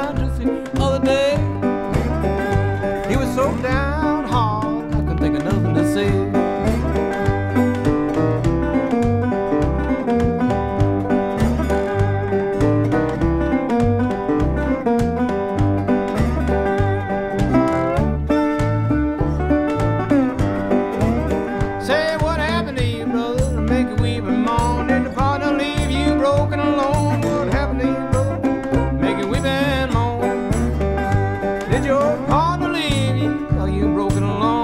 around just the other day. He was so down hard, I couldn't think of nothing to say. Say, what happened to you, brother, to make you weep and moan? Did the partner leave you broken alone? What happened to you, brother, make you weep and moan? Did your partner leave you, or you broken alone?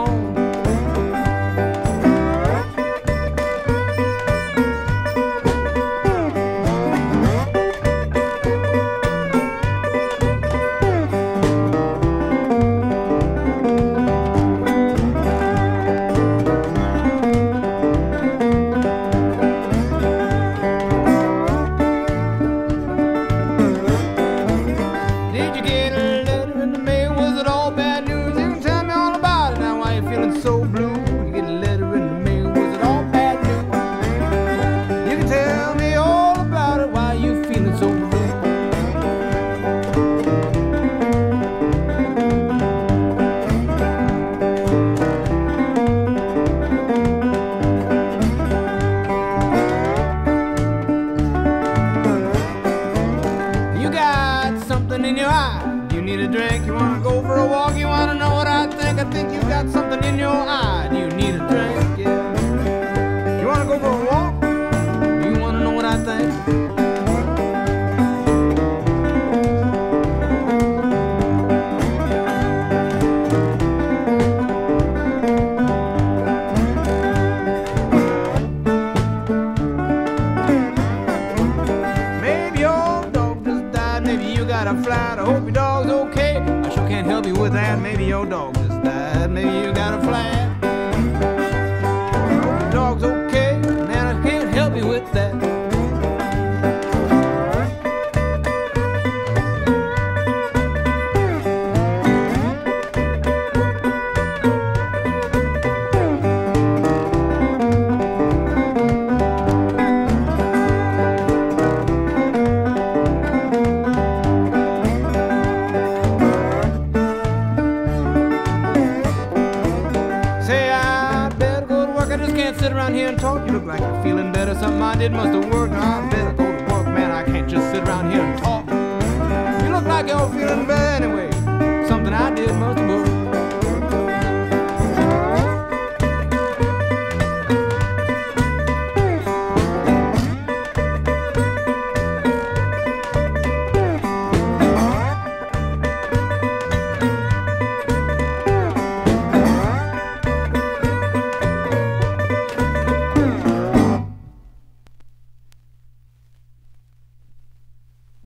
So blue, you get a letter in the mail. Was it all bad news? You can tell me all about it. Why you feeling so blue? You got something in your eye. You need a drink. You wanna go for a walk. You wanna know what I think. I think you got something in your eye. Do you need a drink? Yeah. You wanna go for a walk? Do you wanna know what I think? Maybe your dog just died. Maybe you got a flat. I hope your dog's okay. I sure can't help you with that. Maybe your dog just died. Maybe you got a flat. I hope your dog's okay. Man, I can't help you with that. Can't sit around here and talk. You look like you're feeling better. Something I did must have worked.